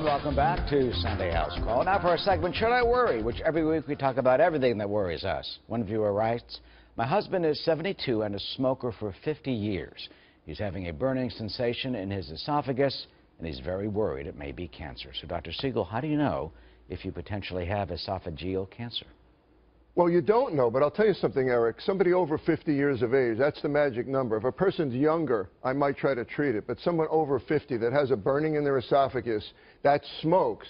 and welcome back to Sunday House Call. Now for a segment, Should I Worry?, which every week we talk about everything that worries us. One viewer writes, my husband is 72 and a smoker for 50 years. He's having a burning sensation in his esophagus, and he's very worried it may be cancer. So, Dr. Siegel, how do you know if you potentially have esophageal cancer? Well, you don't know, but I'll tell you something, Eric. Somebody over 50 years of age, that's the magic number. If a person's younger, I might try to treat it, but someone over 50 that has a burning in their esophagus, that smokes,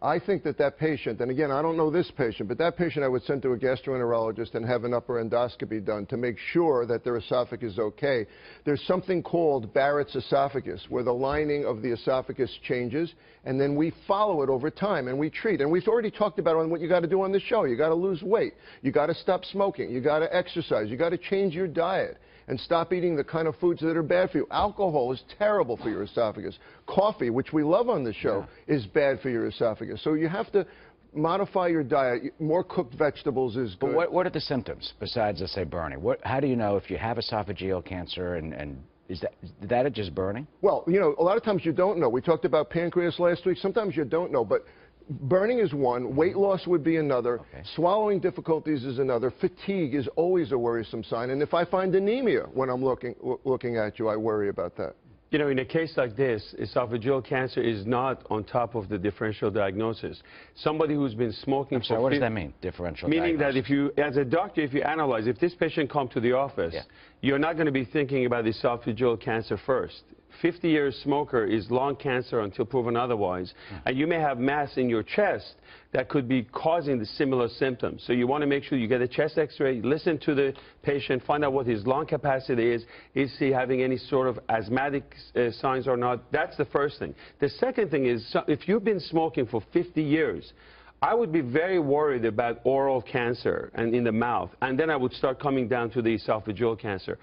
I think that that patient, and again, I don't know this patient, but that patient I would send to a gastroenterologist and have an upper endoscopy done to make sure that their esophagus is okay. There's something called Barrett's esophagus, where the lining of the esophagus changes, and then we follow it over time, and we treat. And we've already talked about what you got to do on the show. You got to lose weight. You got to stop smoking. You got to exercise. You got to change your diet and stop eating the kind of foods that are bad for you. Alcohol is terrible for your esophagus. Coffee, which we love on the show, is bad for your esophagus. So you have to modify your diet. More cooked vegetables is good. But what are the symptoms besides, let's say, burning? How do you know if you have esophageal cancer and is that just burning? Well, you know, a lot of times you don't know. We talked about pancreas last week. Sometimes you don't know, but burning is one, weight loss would be another, swallowing difficulties is another, fatigue is always a worrisome sign, and if I find anemia when I'm looking at you, I worry about that. You know, in a case like this, esophageal cancer is not on top of the differential diagnosis. Somebody who's been smoking for... what does that mean, differential diagnosis? Meaning that if you, as a doctor, if you analyze, if this patient comes to the office, you're not going to be thinking about esophageal cancer first. 50-year smoker is lung cancer until proven otherwise, and you may have mass in your chest that could be causing the similar symptoms. So you want to make sure you get a chest x-ray, listen to the patient, find out what his lung capacity is he having any sort of asthmatic signs or not. That's the first thing. The second thing is, if you've been smoking for 50 years, I would be very worried about oral cancer and in the mouth, and then I would start coming down to the esophageal cancer.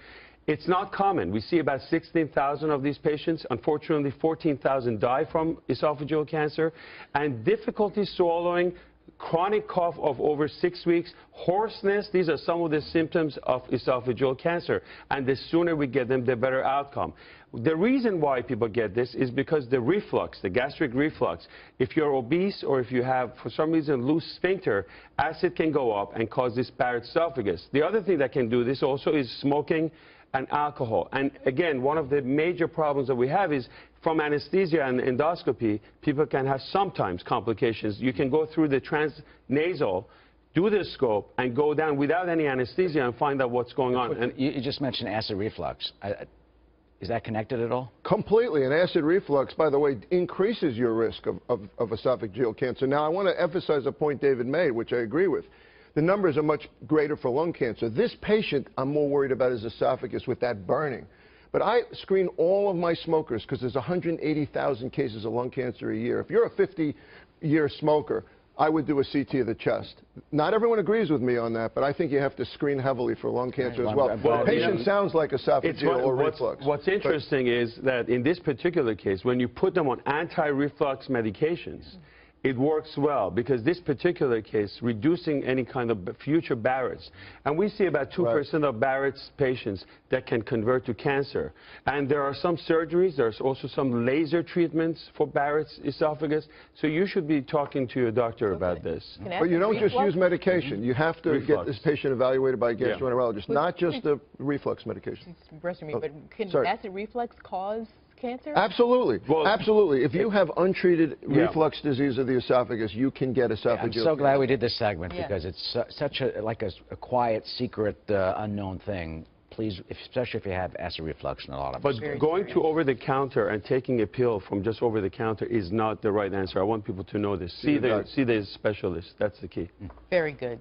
It's not common. We see about 16,000 of these patients. Unfortunately, 14,000 die from esophageal cancer. And difficulty swallowing, chronic cough of over 6 weeks, hoarseness, these are some of the symptoms of esophageal cancer. And the sooner we get them, the better outcome. The reason why people get this is because the reflux, the gastric reflux, if you're obese or if you have, for some reason, loose sphincter, acid can go up and cause this Barrett's esophagus. The other thing that can do this also is smoking and alcohol. And again, one of the major problems that we have is from anesthesia and endoscopy, people can have sometimes complications. You can go through the transnasal, do the scope, and go down without any anesthesia and find out what's going on. And you just mentioned acid reflux. Is that connected at all? Completely. And acid reflux, by the way, increases your risk of esophageal cancer. Now, I want to emphasize a point David made, which I agree with. The numbers are much greater for lung cancer. This patient, I'm more worried about his esophagus with that burning. But I screen all of my smokers because there's 180,000 cases of lung cancer a year. If you're a 50-year smoker, I would do a CT of the chest. Not everyone agrees with me on that, but I think you have to screen heavily for lung cancer as well. The patient sounds like esophageal or reflux. What's interesting is that in this particular case, when you put them on anti-reflux medications, it works well because this particular case, reducing any kind of future Barrett's. And we see about 2% of Barrett's patients that can convert to cancer. And there are some surgeries. There's also some laser treatments for Barrett's esophagus. So you should be talking to your doctor about this. But you don't just use medication. You have to get this patient evaluated by a gastroenterologist, not just the reflux medication. But can acid reflux cause cancer? Absolutely. Well, absolutely. If you have untreated reflux disease of the esophagus, you can get esophageal cancer. I'm so glad we did this segment because it's such a, like a quiet, secret, unknown thing. Please, especially if you have acid reflux, not a lot of us. But going to over-the-counter and taking a pill from just over-the-counter is not the right answer. I want people to know this. See the specialist. That's the key. Very good.